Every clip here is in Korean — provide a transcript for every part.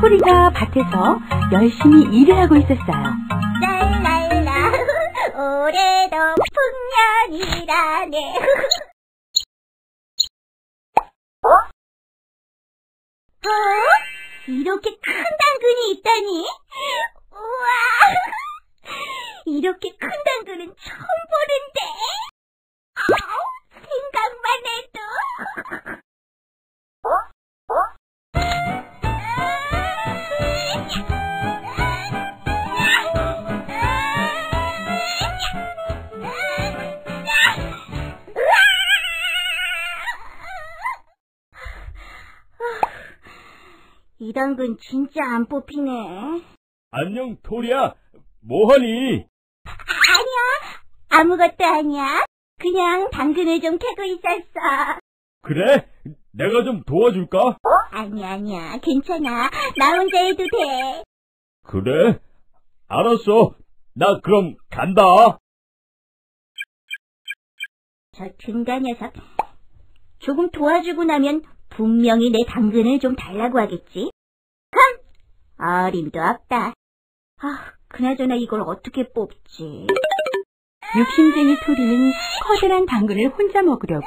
토리가 밭에서 열심히 일을 하고 있었어요. 랄랄라 올해도 풍년이라네. 이렇게 큰 당근이 있다니? 우와! 이렇게 큰 당근은 처음 보는데? 아우, 생각만 해도... 이 당근 진짜 안 뽑히네. 안녕, 토리야. 뭐하니? 아니야. 아무것도 아니야. 그냥 당근을 좀 캐고 있었어. 그래? 내가 좀 도와줄까? 아니야. 괜찮아. 나 혼자 해도 돼. 그래? 알았어. 나 그럼 간다. 저 등단 녀석. 조금 도와주고 나면 분명히 내 당근을 좀 달라고 하겠지? 흥! 어림도 없다. 아, 그나저나 이걸 어떻게 뽑지? 욕심쟁이 토리는 커다란 당근을 혼자 먹으려고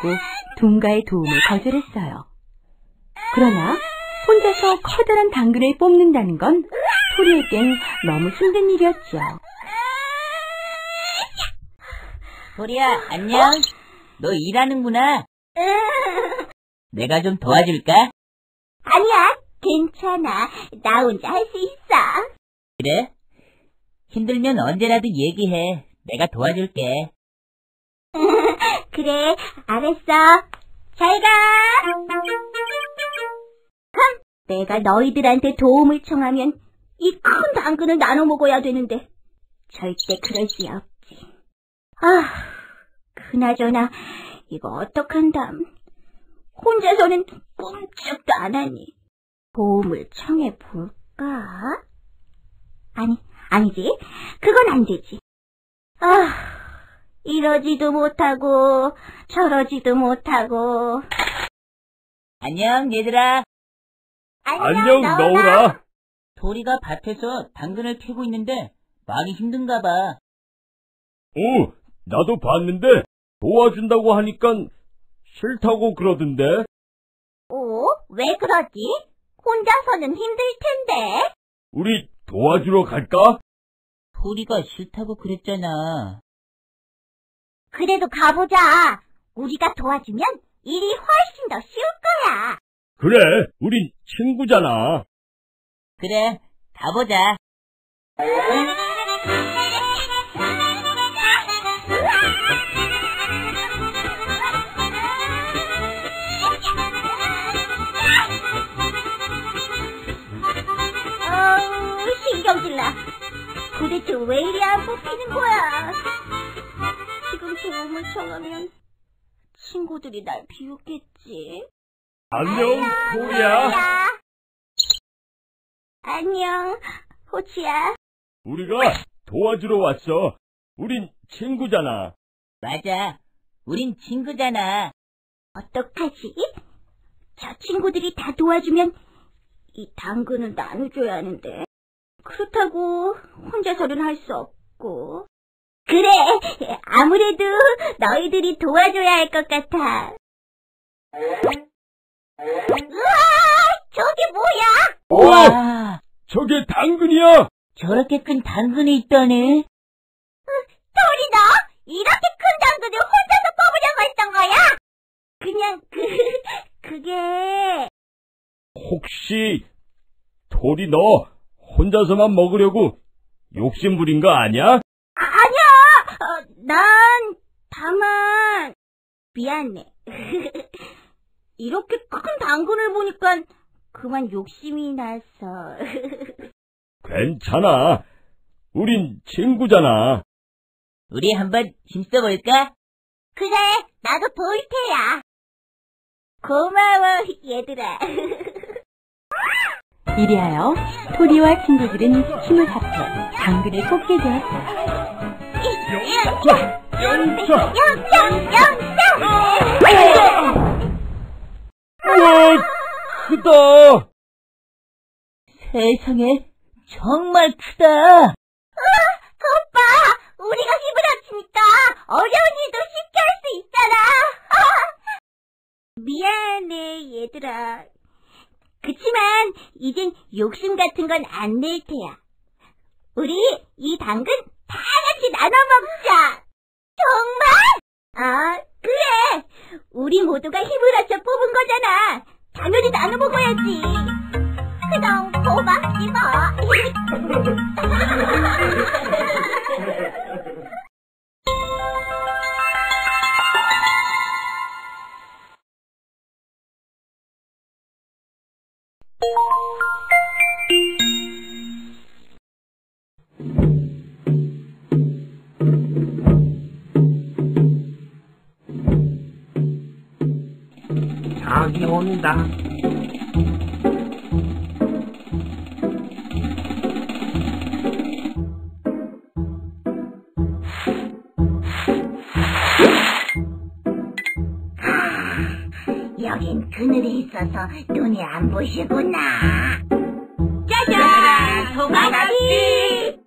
둥가의 도움을 거절했어요. 그러나 혼자서 커다란 당근을 뽑는다는 건 토리에겐 너무 힘든 일이었죠. 토리야, 안녕. 너 일하는구나. 내가 좀 도와줄까? 아니야, 괜찮아. 나 혼자 할 수 있어. 그래? 힘들면 언제라도 얘기해. 내가 도와줄게. 그래, 알았어. 잘 가. 내가 너희들한테 도움을 청하면 이 큰 당근을 나눠 먹어야 되는데 절대 그럴 수 없지. 아, 그나저나 이거 어떡한담. 혼자서는 꿈쩍도 안 하니 도움을 청해볼까? 아니지. 그건 안 되지. 아, 이러지도 못하고 저러지도 못하고. 안녕, 얘들아. 안녕, 너울아. 도리가 밭에서 당근을 캐고 있는데 많이 힘든가 봐. 오, 나도 봤는데 도와준다고 하니까 싫다고 그러던데. 오, 왜 그러지? 혼자서는 힘들 텐데. 우리 도와주러 갈까? 토리가 싫다고 그랬잖아. 그래도 가보자. 우리가 도와주면 일이 훨씬 더 쉬울 거야. 그래, 우린 친구잖아. 그래, 가보자. 도대체 왜 이리 안 뽑히는 거야? 지금 도움을 청하면 친구들이 날 비웃겠지. 안녕, 호리야. 안녕, 호치야. 우리가 도와주러 왔어. 우린 친구잖아. 맞아, 우린 친구잖아. 어떡하지? 저 친구들이 다 도와주면 이 당근을 나눠줘야 하는데. 그렇다고 혼자서는 할 수 없고. 그래, 아무래도 너희들이 도와줘야 할 것 같아. 우와, 저게 뭐야? 우와, 저게 당근이야. 저렇게 큰 당근이 있다네. 토리, 너 이렇게 큰 당근을 혼자서 뽑으려고 했던 거야? 그냥 그게... 혹시 토리 너 혼자서만 먹으려고 욕심부린 거 아니야? 아니야! 난 다만... 미안해. 이렇게 큰 당근을 보니까 그만 욕심이 나서... 괜찮아. 우린 친구잖아. 우리 한번 힘써볼까? 그래, 나도 도울 테야. 고마워, 얘들아. 이리하여 토리와 친구들은 힘을 합해 당근을 뽑게 되었어요. 크다. 세상에 정말 크다. 오빠, 우리가 힘을 합치니까 어려운 일도 쉽게 할 수 있잖아. 미안해 얘들아. 그치만 이젠 욕심 같은 건 안 낼 테야. 우리 이 당근 다 같이 나눠 먹자. 정말? 아, 그래. 우리 모두가 힘을 합쳐 뽑은 거잖아. 당연히 나눠 먹어야지. 그럼 고맙지 뭐. 닭이 온다. 여긴 그늘이 있어서 눈이 안 보시구나. 짜잔! 도가지!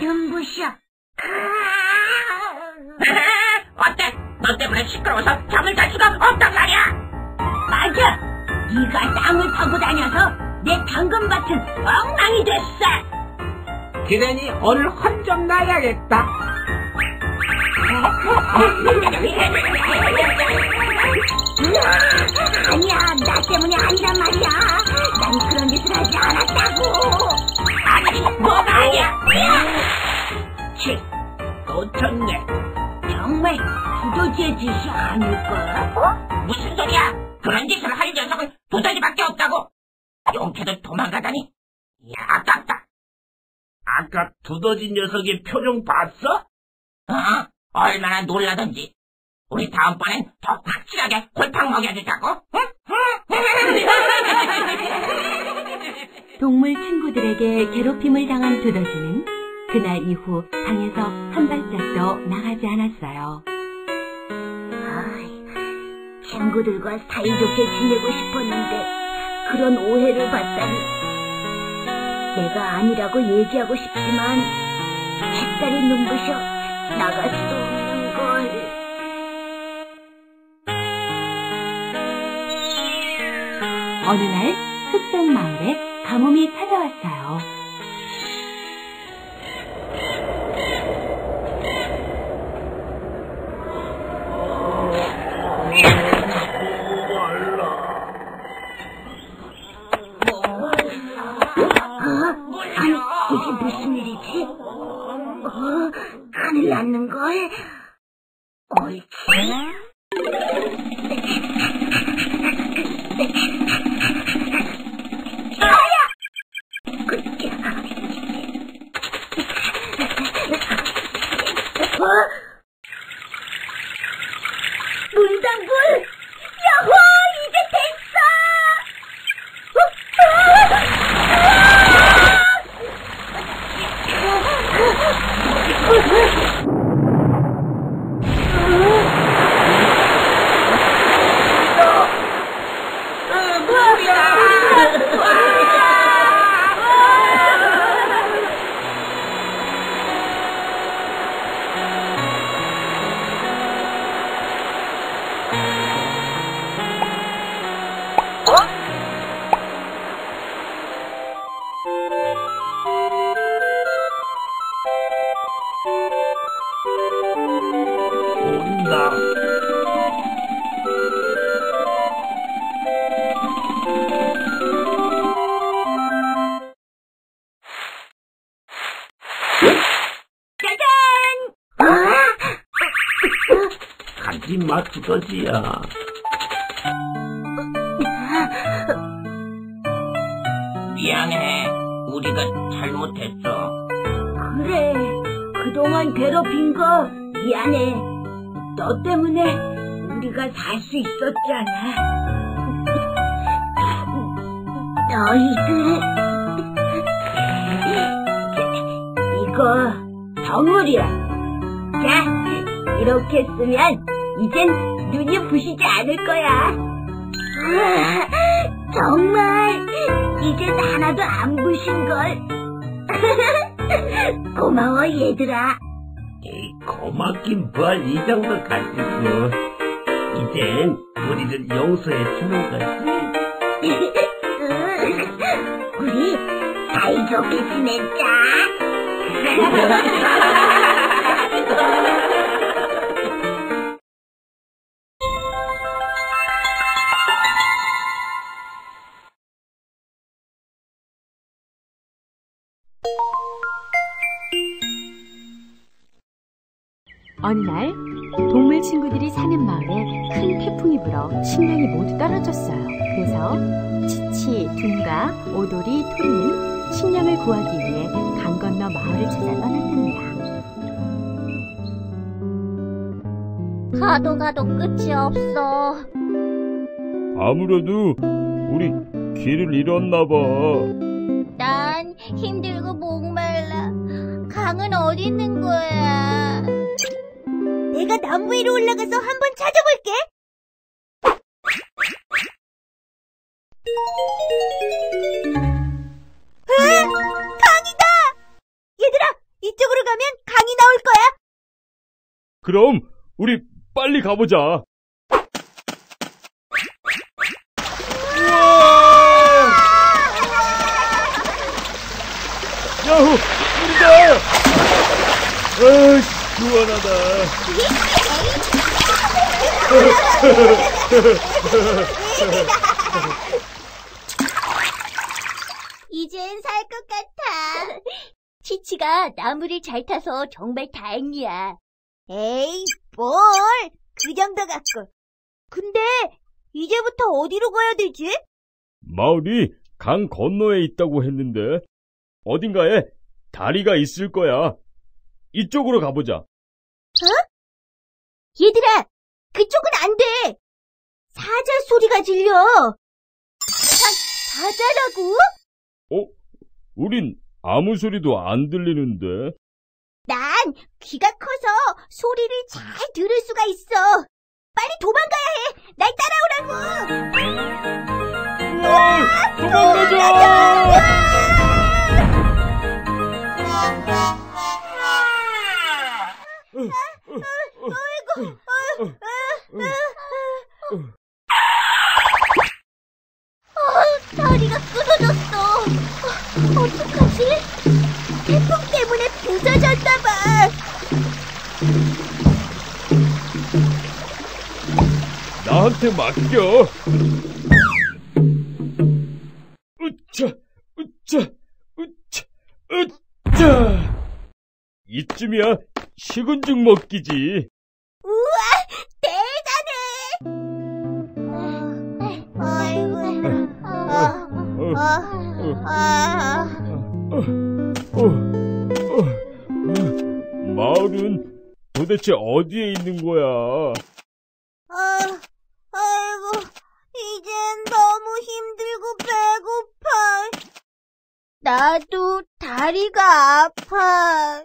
눈부셔. 어때? 너 때문에 시끄러워서 잠을 잘 수가 없단 말이야. 맞아. 네가 땅을 파고 다녀서 내 당근밭은 엉망이 됐어. 그러니 오늘 혼좀 나야겠다. 아니야, 나 때문에 아니란 말이야. 난 그런 짓을 하지 않았다고. 아니, 뭐가 아니야. 치, 놓쳤네. 정말 두더지의 짓이 아닐까? 어? 무슨 소리야. 그런 짓을 할 녀석은 두더지밖에 없다고. 용케도 도망가다니. 야, 아깝다. 아까 두더지 녀석의 표정 봤어? 어? 얼마나 놀라던지. 우리 다음번엔 더 확실하게 골탕 먹여주자고. 동물 친구들에게 괴롭힘을 당한 두더지는 그날 이후 방에서 한 발짝도 나가지 않았어요. 아, 친구들과 사이좋게 지내고 싶었는데 그런 오해를 받다니. 내가 아니라고 얘기하고 싶지만 햇살이 눈부셔 나갈 수도 없는 걸. 어느 날 흑백 마을에 가뭄이 찾아왔어요. 아니, 이게 무슨 일이지? 하늘 났는 걸? 옳지? 가지마 두더지야. 미안해, 우리가 잘못했어. 그래, 그동안 괴롭힌 거 미안해. 너 때문에 우리가 살 수 있었잖아. 너희들, 이거 선물이야. 자, 이렇게 쓰면 이젠 눈이 부시지 않을 거야. 정말 이젠 하나도 안 부신걸. 고마워 얘들아. 고맙긴 뭘, 이 정도 같았어. 이젠 우리를 용서해 주는 거지. 우리 사이좋게 지냈자. 어느 날 동물 친구들이 사는 마을에 큰 태풍이 불어 식량이 모두 떨어졌어요. 그래서 치치, 둥가, 오돌이, 토리는 식량을 구하기 위해 강 건너 마을을 찾아 떠났답니다. 가도 끝이 없어. 아무래도 우리 길을 잃었나 봐. 난 힘들고 목말라. 강은 어디 있는 거야? 내가 나무 위로 올라가서 한번 찾아볼게. 으악! 강이다! 얘들아, 이쪽으로 가면 강이 나올 거야. 그럼 우리 빨리 가보자. 야호! 우리다! 으이, 시원하다. 이젠 살 것 같아. 치치가 나무를 잘 타서 정말 다행이야. 에이, 뭘! 그 정도 갖고. 근데 이제부터 어디로 가야 되지? 마을이 강 건너에 있다고 했는데 어딘가에 다리가 있을 거야. 이쪽으로 가보자. 어? 얘들아, 그쪽은 안 돼! 사자 소리가 들려! 사자라고? 어? 우린 아무 소리도 안 들리는데? 난 귀가 커서 소리를 잘 들을 수가 있어! 빨리 도망가야 해! 날 따라오라고! 우와! 도망가자! 다리가 끊어졌어. 어떡하지? 태풍 때문에 부서졌나봐. 나한테 맡겨. 으차, 으차, 으차, 으차. 이쯤이야 식은죽 먹기지. 마을은 도대체 어디에 있는 거야? 아이고, 이젠 너무 힘들고 배고파. 나도 다리가 아파.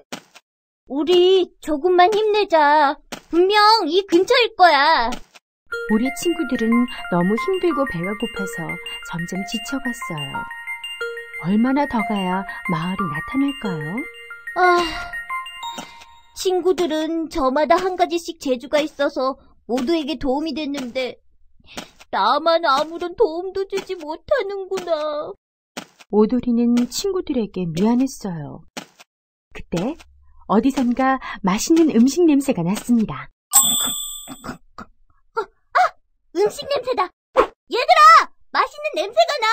우리 조금만 힘내자. 분명 이 근처일 거야. 우리 친구들은 너무 힘들고 배가 고파서 점점 지쳐갔어요. 얼마나 더 가야 마을이 나타날까요? 아, 친구들은 저마다 한 가지씩 재주가 있어서 모두에게 도움이 됐는데 나만 아무런 도움도 주지 못하는구나. 오돌이는 친구들에게 미안했어요. 그때 어디선가 맛있는 음식 냄새가 났습니다. 음식 냄새다! 얘들아! 맛있는 냄새가 나!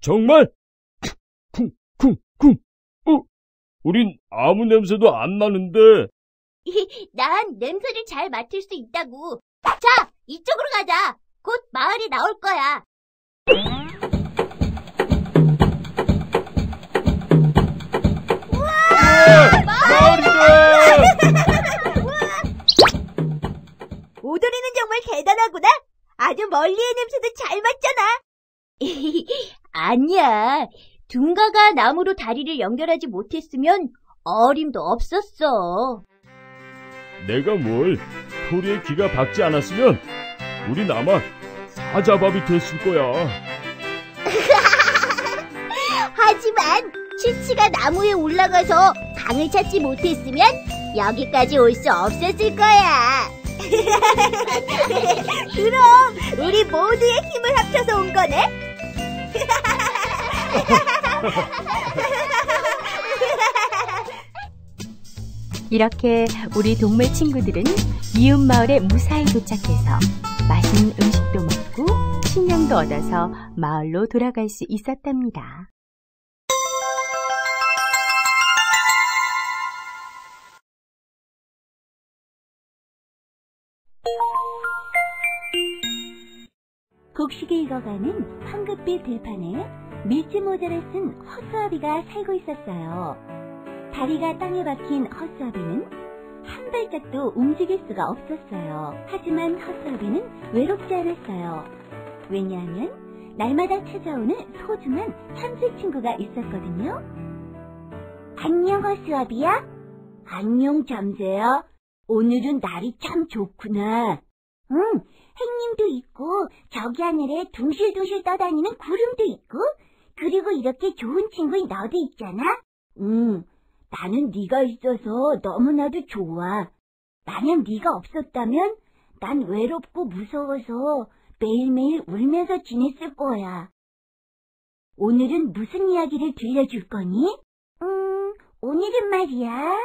정말? 쿵쿵쿵! 우린 아무 냄새도 안 나는데. 난 냄새를 잘 맡을 수 있다고. 자, 이쪽으로 가자. 곧 마을이 나올 거야. 우와! 마을이다! 오돌이는 정말 대단하구나. 아주 멀리의 냄새도 잘 맡잖아. 아니야. 둥가가 나무로 다리를 연결하지 못했으면 어림도 없었어. 내가 뭘, 토리의 귀가 박지 않았으면 우린 아마 하자밥이 됐을 거야. 하지만 치치가 나무에 올라가서 방을 찾지 못했으면 여기까지 올 수 없었을 거야. 그럼 우리 모두의 힘을 합쳐서 온 거네. 이렇게 우리 동물 친구들은 미음 마을에 무사히 도착해서 맛있는 음식도 먹고 식량도 얻어서 마을로 돌아갈 수 있었답니다. 곡식에 익어가는 황금빛 들판에 밀짚 모자를 쓴 허수아비가 살고 있었어요. 다리가 땅에 박힌 허수아비는 한 발짝도 움직일 수가 없었어요. 하지만 허수아비는 외롭지 않았어요. 왜냐하면 날마다 찾아오는 소중한 참새 친구가 있었거든요. 안녕 허수아비야. 안녕 참새야. 오늘은 날이 참 좋구나. 응, 행님도 있고 저기 하늘에 둥실둥실 떠다니는 구름도 있고 그리고 이렇게 좋은 친구인 너도 있잖아. 응, 나는 네가 있어서 너무나도 좋아. 만약 네가 없었다면 난 외롭고 무서워서 매일매일 울면서 지냈을 거야. 오늘은 무슨 이야기를 들려줄 거니? 오늘은 말이야.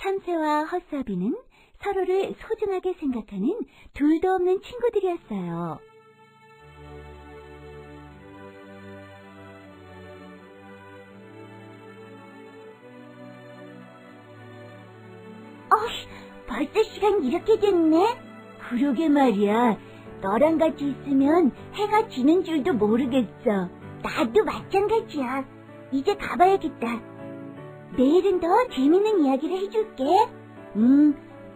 참새와 허수아비는 서로를 소중하게 생각하는 둘도 없는 친구들이었어요. 벌써 시간이 이렇게 됐네? 그러게 말이야. 너랑 같이 있으면 해가 지는 줄도 모르겠어. 나도 마찬가지야. 이제 가봐야겠다. 내일은 더 재밌는 이야기를 해줄게.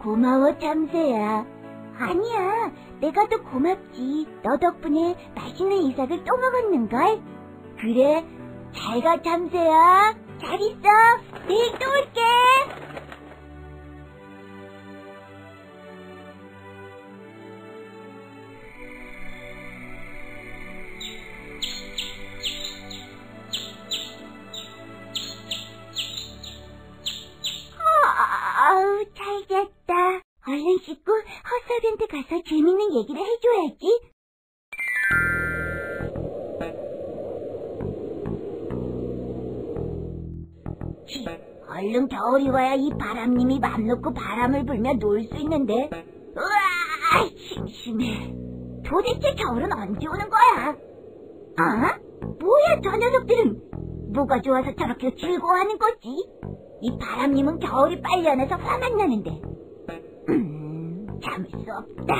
고마워 참새야. 아니야, 내가 더 고맙지. 너 덕분에 맛있는 이삭을 또 먹었는걸. 그래, 잘 가 참새야. 잘 있어. 내일 또 올게. 얼른 씻고 허수아비한테 가서 재밌는 얘기를 해줘야지. 얼른 겨울이 와야 이 바람님이 맘 놓고 바람을 불며 놀 수 있는데. 으아, 심심해. 도대체 겨울은 언제 오는 거야? 뭐야 저 녀석들은. 뭐가 좋아서 저렇게 즐거워하는 거지? 이 바람님은 겨울이 빨리 안 와서 화만 나는데. 참을 수 없다.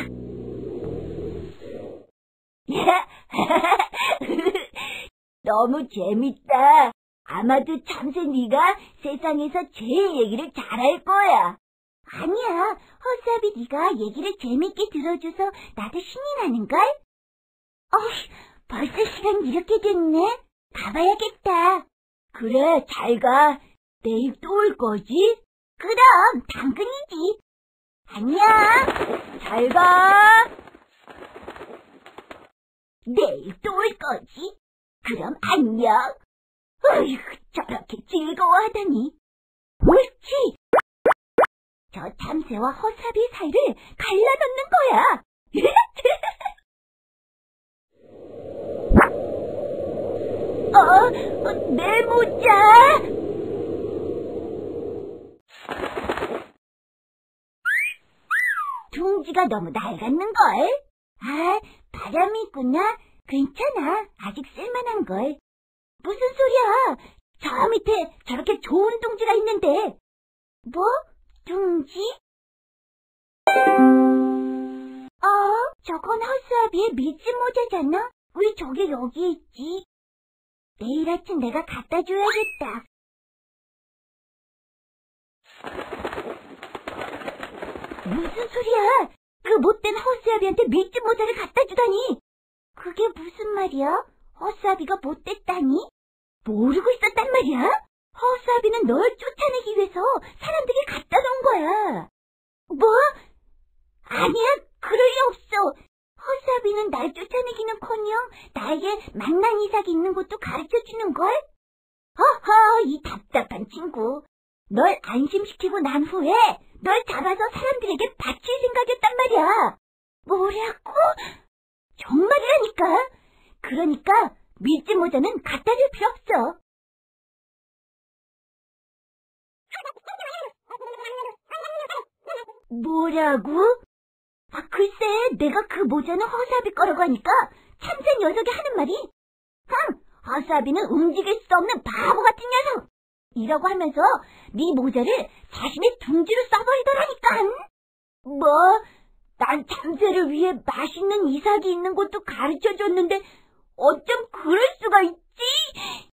너무 재밌다. 아마도 참새 네가 세상에서 제일 얘기를 잘할 거야. 아니야, 허수아비 네가 얘기를 재밌게 들어줘서 나도 신이 나는걸? 벌써 시간이 이렇게 됐네. 가봐야겠다. 그래, 잘 가. 내일 또 올 거지? 그럼, 당근이지. 안녕. 잘 가. 내일 또 올 거지? 그럼 안녕. 어휴, 저렇게 즐거워하다니. 옳지. 저 참새와 허수아비 사이를 갈라놓는 거야. 내 모자. 둥지가 너무 낡았는걸? 아, 바람이 있구나. 괜찮아. 아직 쓸만한걸. 무슨 소리야. 저 밑에 저렇게 좋은 둥지가 있는데. 뭐? 둥지? 저건 허수아비의 밀짚 모자잖아. 왜 저게 여기 있지? 내일 아침 내가 갖다 줘야겠다. 무슨 소리야? 그 못된 허수아비한테 밀짚 모자를 갖다 주다니. 그게 무슨 말이야? 허수아비가 못됐다니? 모르고 있었단 말이야? 허수아비는 널 쫓아내기 위해서 사람들이 갖다 놓은 거야. 뭐? 아니야, 그럴 리 없어. 허사비는 날 쫓아내기는커녕 나에게 만난 이삭이 있는 것도 가르쳐주는걸? 허허, 이 답답한 친구. 널 안심시키고 난 후에 널 잡아서 사람들에게 바칠 생각이었단 말이야. 뭐라고? 정말이라니까. 그러니까 믿지 모자는 갖다 줄 필요 없어. 뭐라고? 아, 글쎄, 내가 그 모자는 허사비 거라고 하니까 참새 녀석이 하는 말이, 흥, 허사비는 움직일 수 없는 바보 같은 녀석! 이라고 하면서 네 모자를 자신의 둥지로 써버리더라니까. 뭐? 난 참새를 위해 맛있는 이삭이 있는 것도 가르쳐줬는데 어쩜 그럴 수가 있지?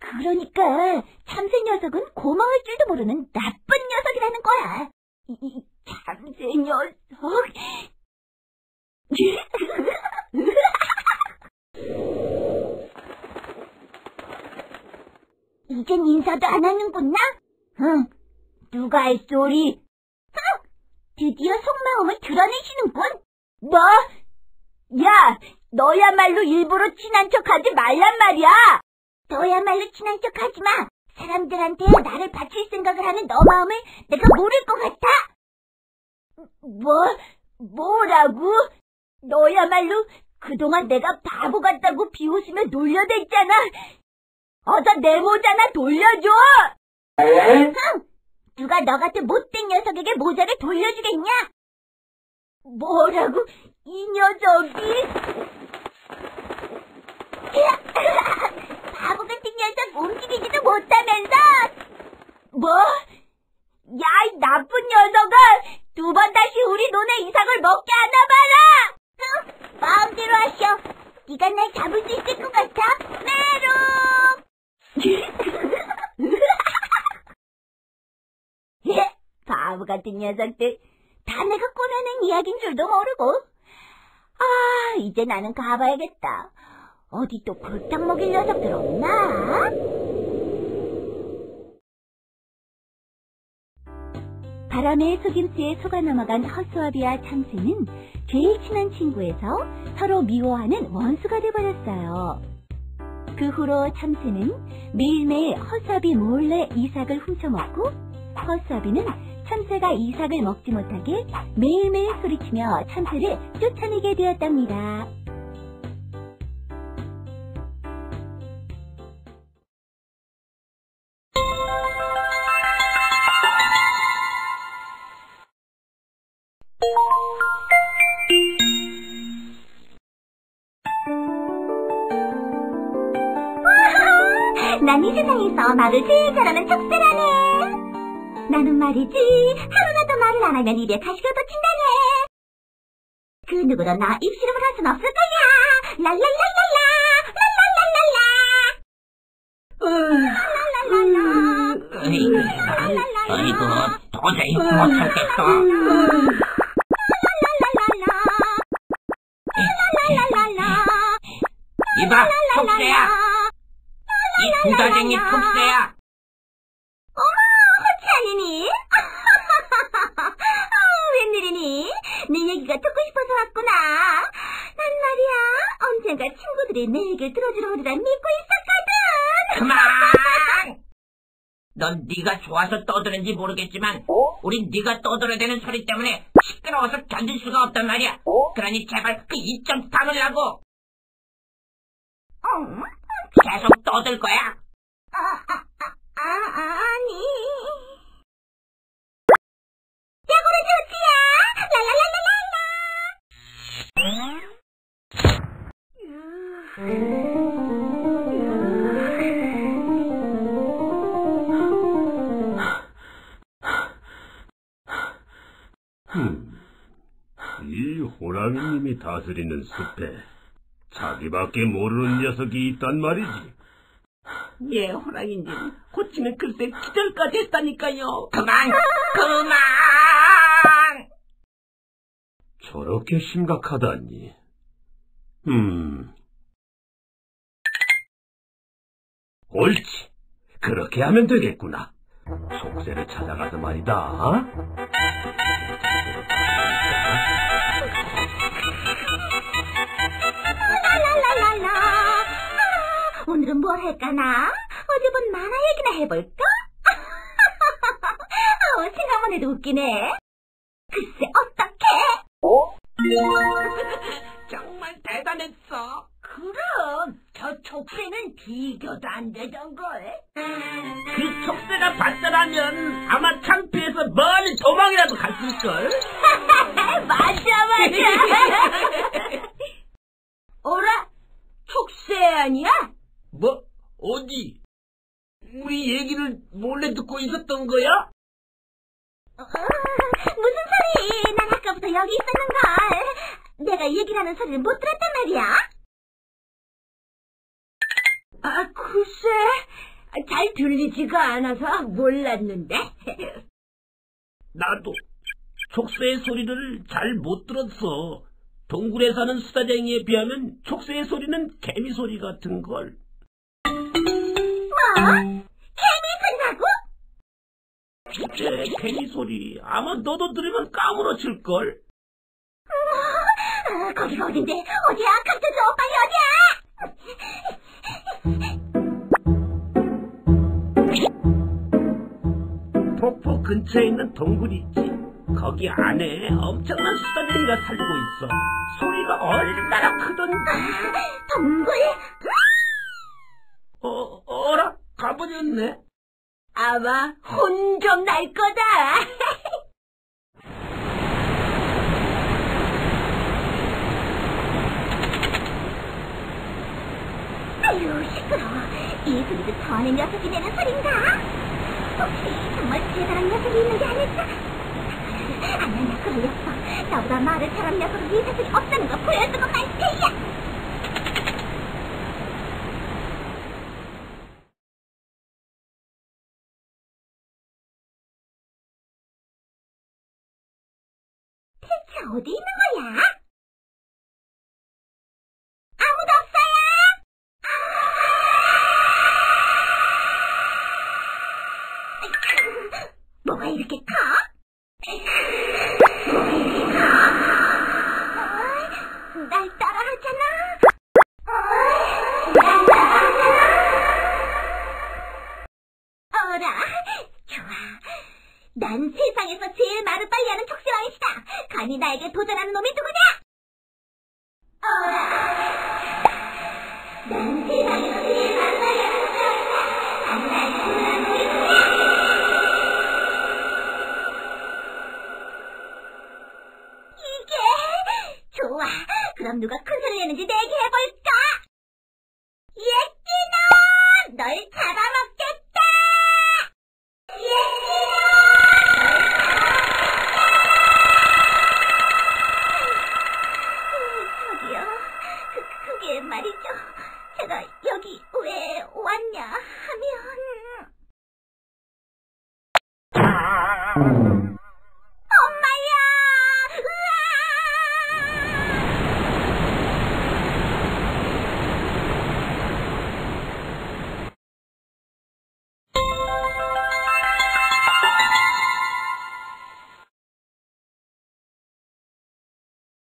그러니까 참새 녀석은 고마울 줄도 모르는 나쁜 녀석이라는 거야. 이 참새 녀석. 이젠 인사도 안 하는구나? 응, 누가 할 소리? 응, 드디어 속마음을 드러내시는군? 뭐? 야, 너야말로 일부러 친한 척하지 말란 말이야! 너야말로 친한 척하지 마! 사람들한테 나를 바칠 생각을 하는 너 마음을 내가 모를 것 같아! 뭐라고? 너야말로 그동안 내가 바보 같다고 비웃으며 놀려댔잖아! 어서 내 모자나 돌려줘! 흥! 누가 너 같은 못된 녀석에게 모자를 돌려주겠냐? 뭐라고? 이 녀석이? 바보 같은 녀석 움직이지도 못하면서! 뭐? 야, 이 나쁜 녀석아! 두 번 다시 우리 논에 이삭을 먹게 하나 봐라! 흥! 마음대로 하시오. 네가 날 잡을 수 있을 것 같아? 메롱! 예, 바보 같은 녀석들. 다 내가 꺼내는 이야기인 줄도 모르고. 아, 이제 나는 가봐야겠다. 어디 또 골탕 먹일 녀석들 없나? 바람의 속임수에 속아 넘어간 허수아비와 참새는 제일 친한 친구에서 서로 미워하는 원수가 돼버렸어요. 그 후로 참새는 매일매일 허수아비 몰래 이삭을 훔쳐먹고, 허수아비는 참새가 이삭을 먹지 못하게 매일매일 소리치며 참새를 쫓아내게 되었답니다. 난 이 세상에서 말을 제일 잘하는 척사라네. 나는 말이지 하루라도 말을 안 하면 입에 가시가 붙인다네. 그 누구도 나 입씨름을 할 순 없을 거야. 랄랄랄랄라. 아이고, 도저히 못하겠어. 이봐, 척사야. 이 부다쟁이 톱새야. 어머, 허치아니니? 웬일이니? 내 얘기가 듣고 싶어서 왔구나. 난 말이야, 언젠가 친구들이 내 얘기를 들어주러 오리라 믿고 있었거든. 그만! 넌 네가 좋아서 떠드는지 모르겠지만 우린 네가 떠들어야 되는 소리 때문에 시끄러워서 견딜 수가 없단 말이야. 그러니 제발 그 입 좀 다물라고. 계속 떠들 거야? 아니. 야구로 좋지야! 랄랄랄랄라! 이 호랑이님이 다스리는 숲에 자기밖에 모르는 녀석이 있단 말이지. 예, 호랑이님. 고치면 글쎄 기절까지 했다니까요. 그만! 그만! 저렇게 심각하다니. 옳지. 그렇게 하면 되겠구나. 속새를 찾아가서 말이다. 할까나? 어디 본 만화 얘기나 해볼까? 생각만 해도 웃기네. 글쎄, 어떡해? 어? 정말 대단했어. 그럼 저 촉새는 비교도 안 되던걸. 그 촉새가 봤더라면 아마 창피해서 멀리 도망이라도 갔을걸. 맞아, 맞아. 어라? 촉새 아니야? 뭐? 어디? 우리 얘기를 몰래 듣고 있었던 거야? 무슨 소리? 난 아까부터 여기 있었는걸. 내가 얘기를 하는 소리를 못 들었단 말이야. 아, 글쎄. 잘 들리지가 않아서 몰랐는데. 나도 촉새의 소리를 잘 못 들었어. 동굴에 사는 수다쟁이에 비하면 촉새의 소리는 개미 소리 같은걸. 뭐? 그래, 개미 소리. 아마 너도 들으면 까무러칠걸. 거기가 어딘데? 어디야? 각자 줘, 빨리 어디야? 폭포 근처에 있는 동굴이 있지. 거기 안에 엄청난 수다쟁이가 살고 있어. 소리가 얼마나 크던지. 동굴? 어라? 가버렸네. 아마 혼 좀 날 거다. 아유, 시끄러워. 이 소리도 전에 녀석이 내는 소린가? 혹시 정말 대단한 녀석이 있는 게 아닐까? 아니야, 걸렸어. 나보다 마르처럼 녀석이 이 녀석이 없다는 거 보여준 것 같아. 어디 있는 거야? 아무도 없어요? 아! 뭐가 이렇게 커? 날 따라하잖아. 어라, 좋아. 난 세상에서 제일 말을 빨리 하는 촉새왕이시다. 감히 나에게 도전하는 놈이 누구냐? 난 세상에서 제일 말을 빨리 하는 촉새왕이시다. 감히 나에게 도전하는 놈이 누구냐? 이게 좋아. 그럼 누가 큰 소리 내는지 내기 해볼까? 예끼놈, 널 잡아먹겠다. 말이죠. 제가 여기 왜 왔냐 하면...